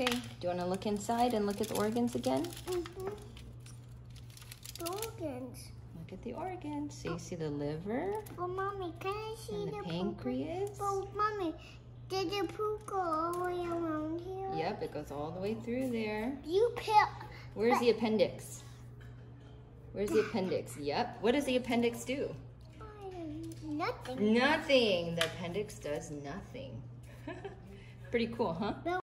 Okay, do you want to look inside and look at the organs again? Mm-hmm. The organs. Look at the organs. So you see the liver. Well, Mommy, can I see the pancreas? Well, Mommy, did the poop go all the way around here? Yep, it goes all the way through there. You pill. Where's the appendix? Where's the appendix? Yep. What does the appendix do? Nothing. Nothing. The appendix does nothing. Pretty cool, huh?